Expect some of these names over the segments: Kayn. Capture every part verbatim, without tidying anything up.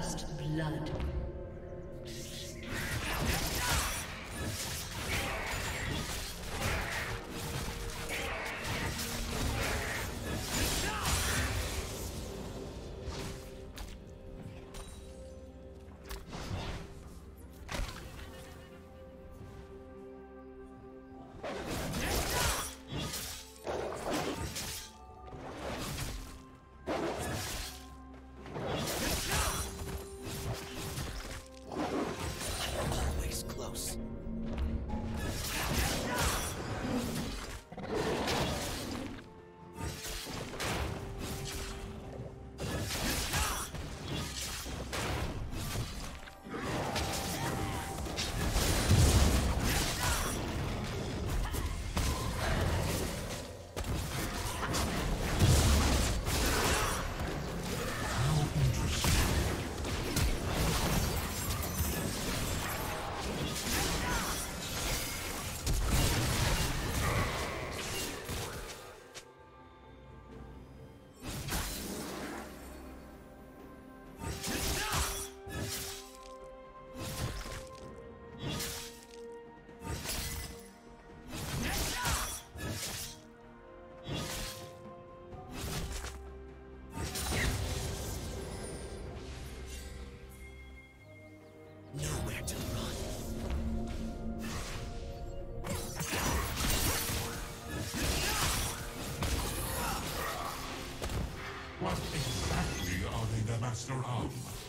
First blood.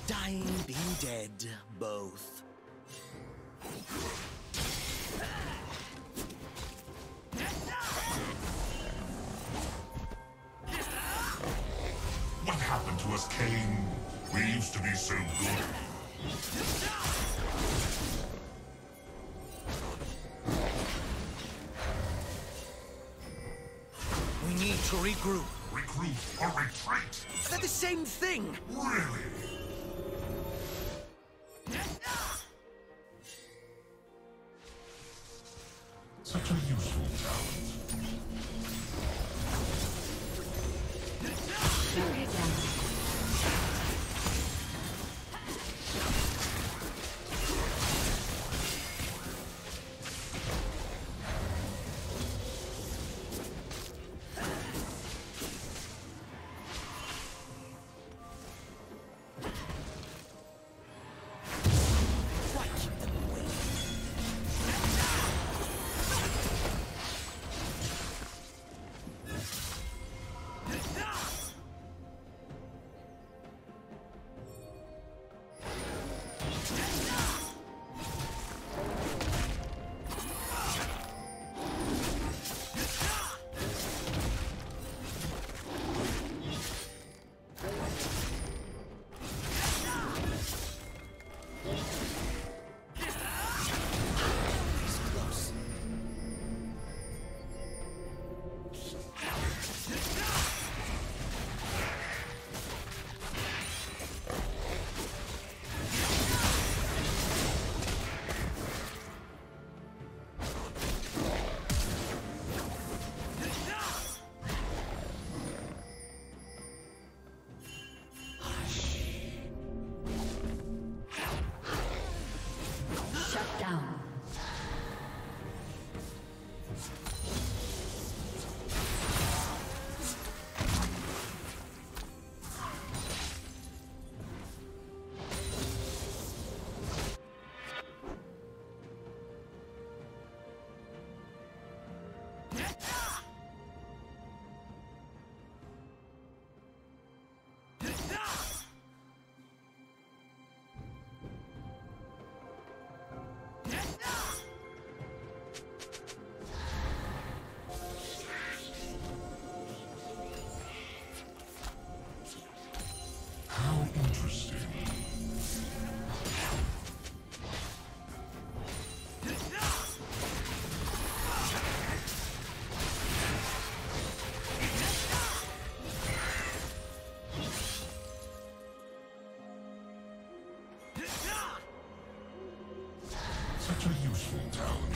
Dying, being dead, both. What happened to us, Kayn? We used to be so good. We need to regroup. Recruit or retreat? They're the same thing. Really? Such a useful talent. Such a useful talent.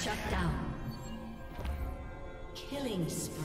Shut down. Killing spree.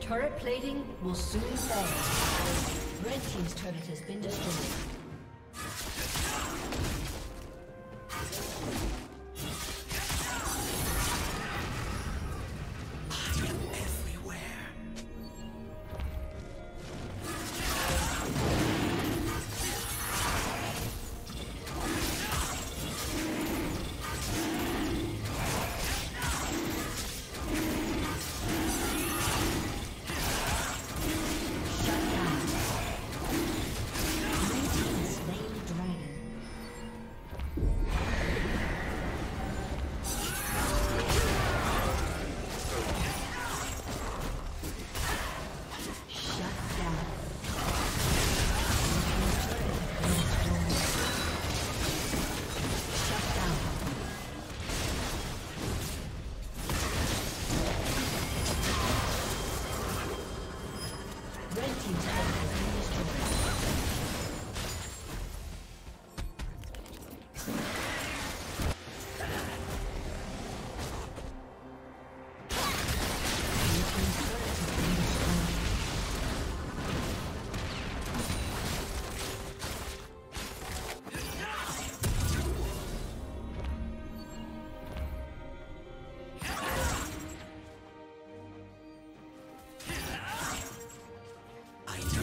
Turret plating will soon fall. Red team's turret has been destroyed. I do.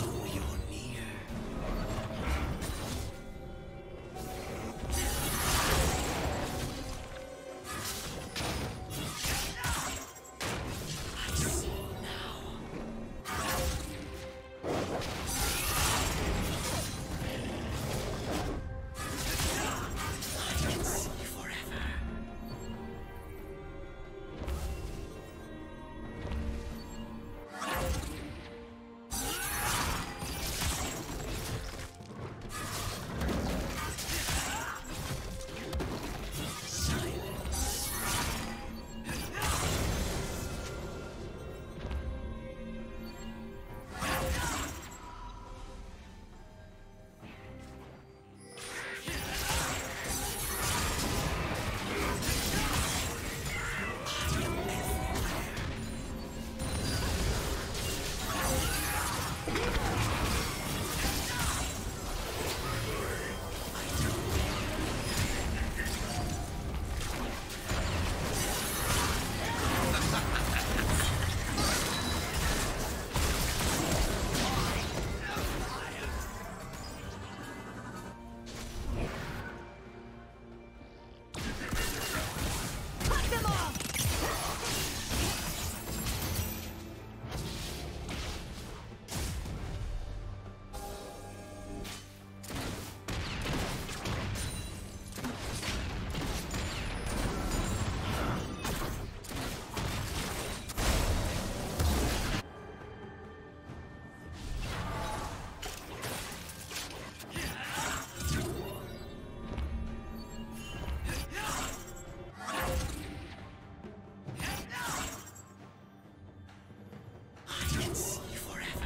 can see forever.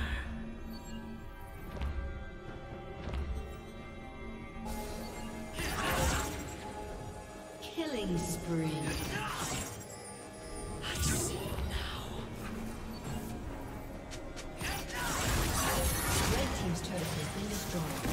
Killing spree. I see now. Red team's turret has been destroyed.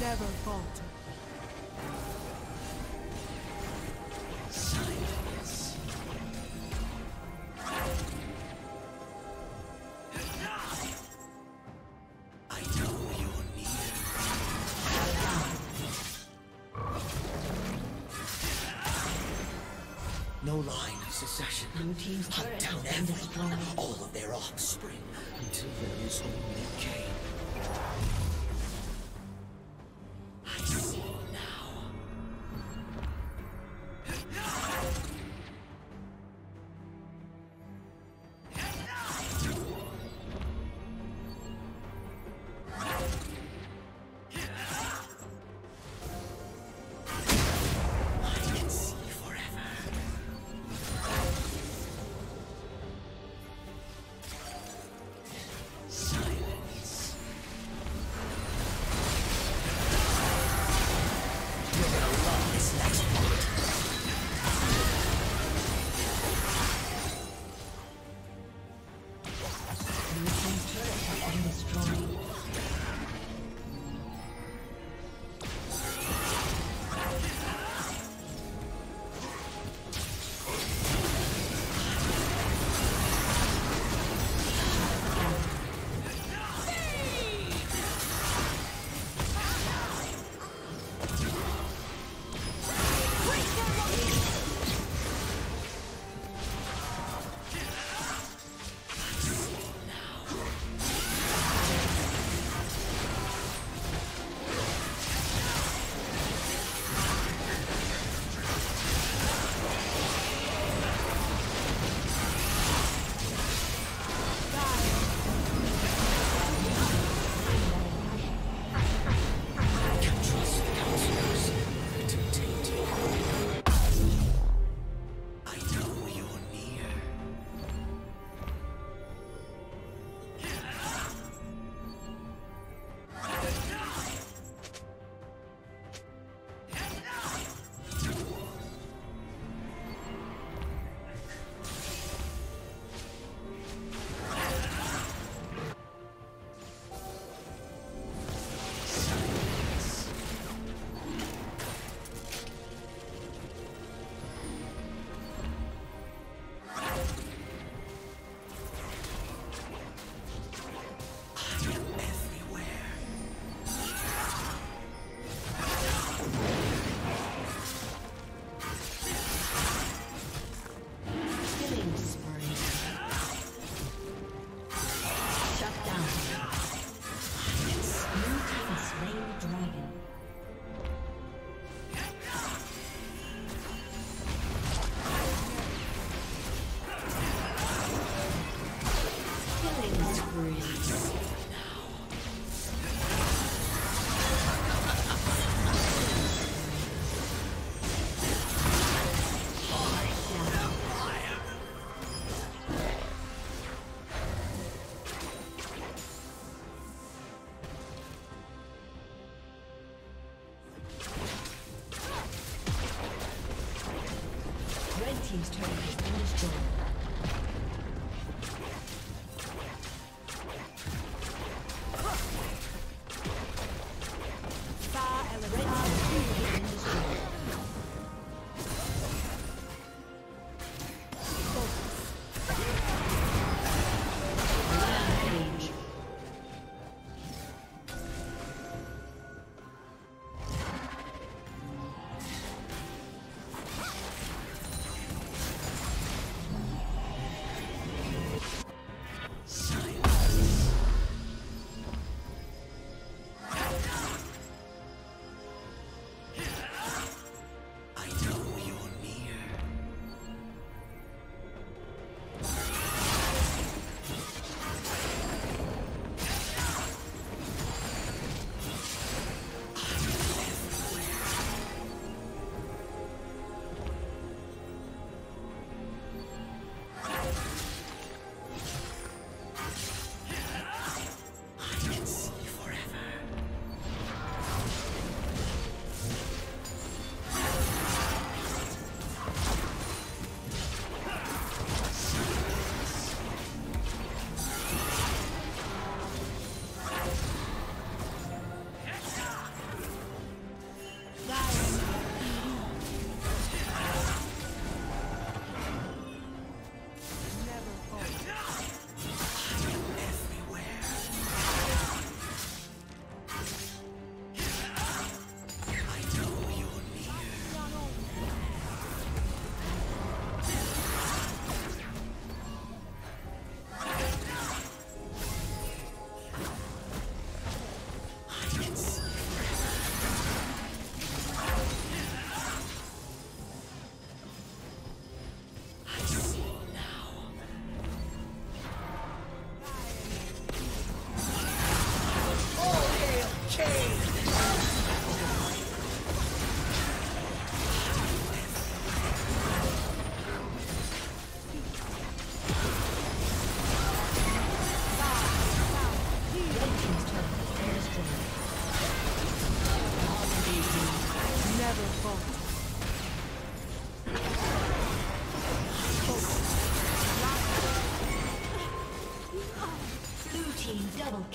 Never falter. Blue team's turret down and destroy all of their offspring until there is only Kayn.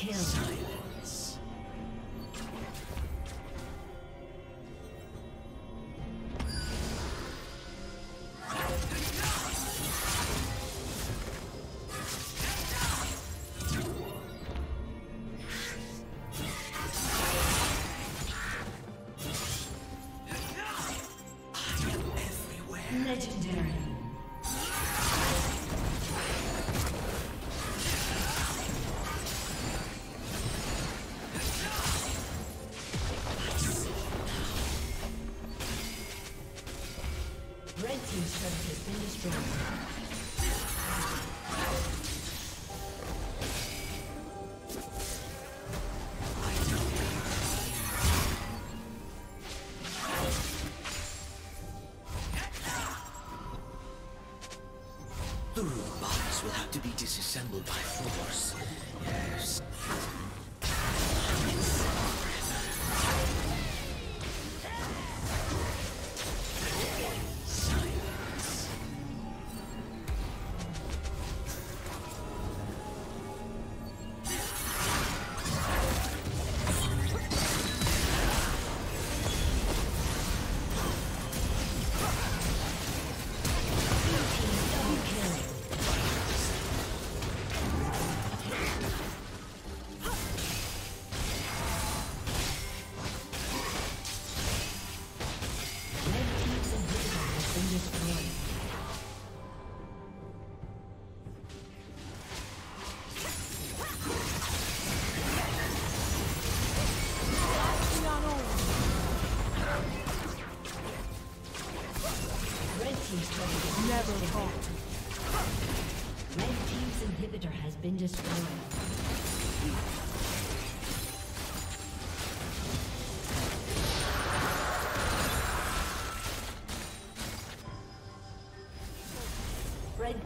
Kill. Silence. Legendary. The robots will have to be disassembled by force. Yes. Never fought. Red team's inhibitor has been destroyed. Red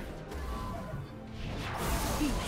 Beast.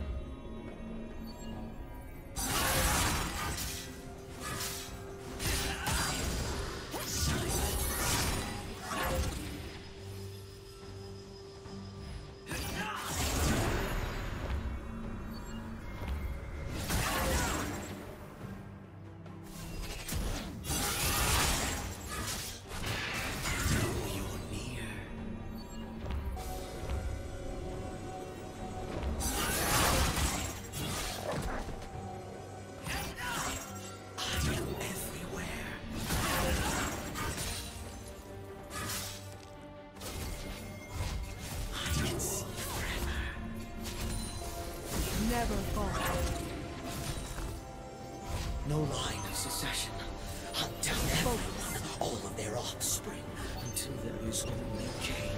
Never fall. No line of secession. Hunt down everyone, all of their offspring, until there is only Kayn.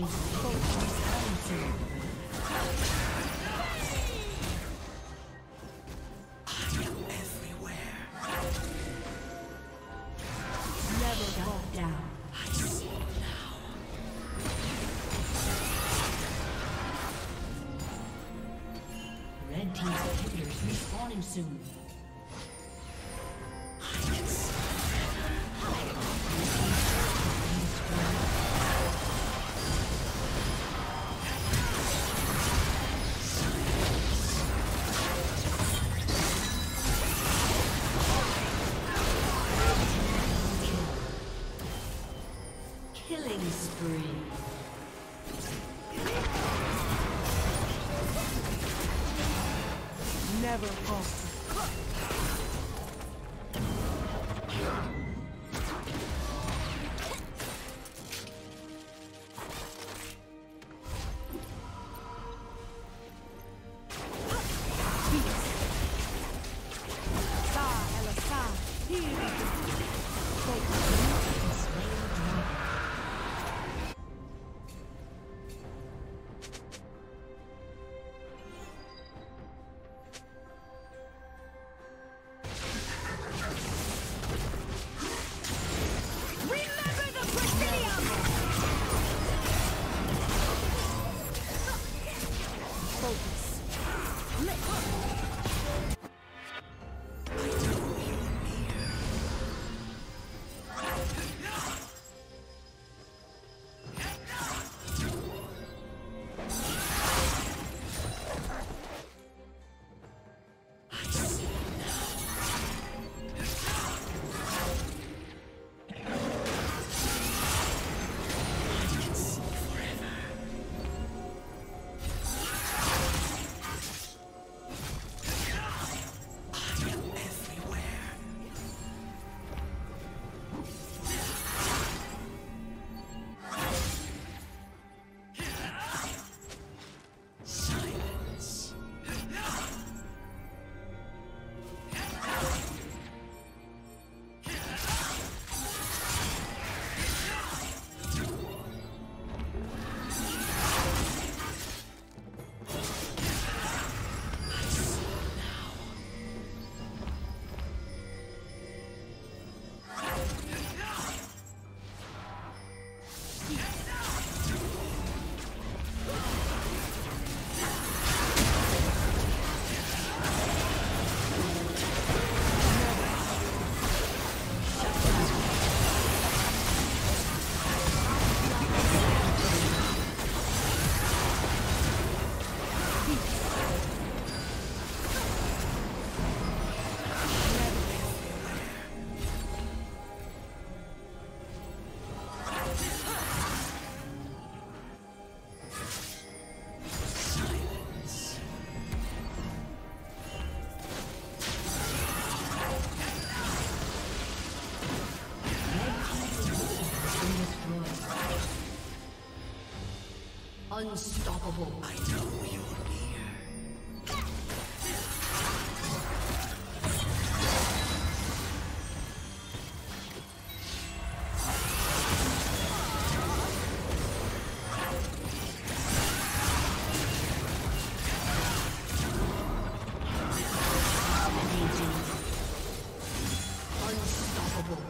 Legends Coach's Council. Soon. Killing spree. Never falter. Unstoppable. I know you are here. Dominating. Unstoppable.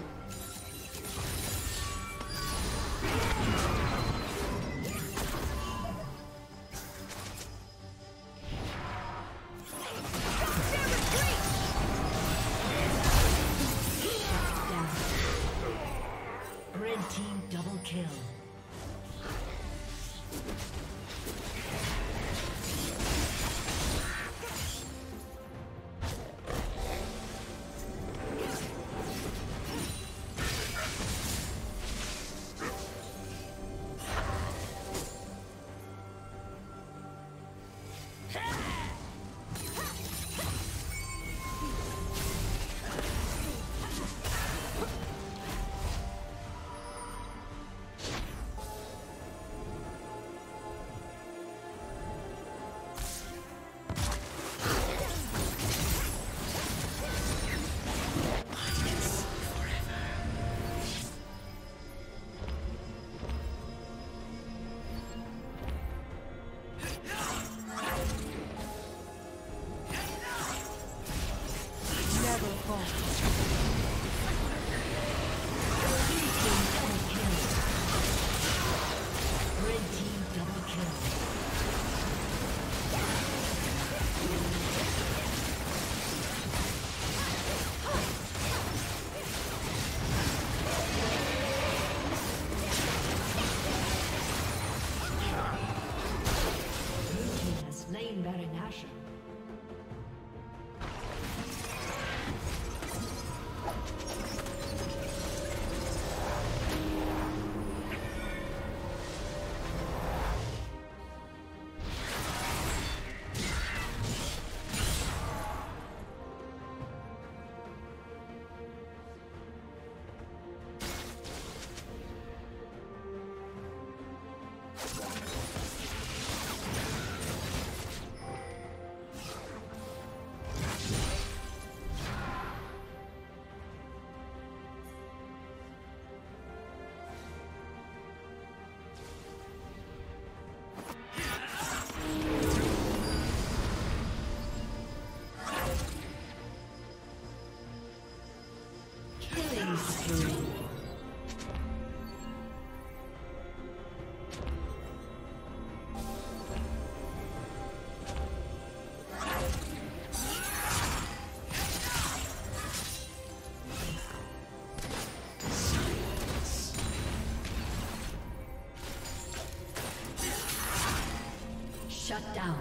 Shut down.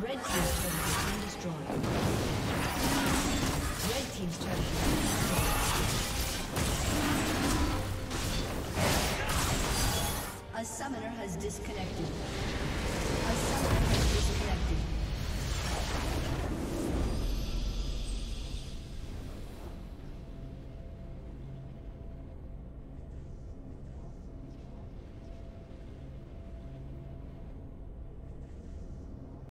Red team's turret has been destroyed. Red team's turret has been destroyed. A summoner has disconnected.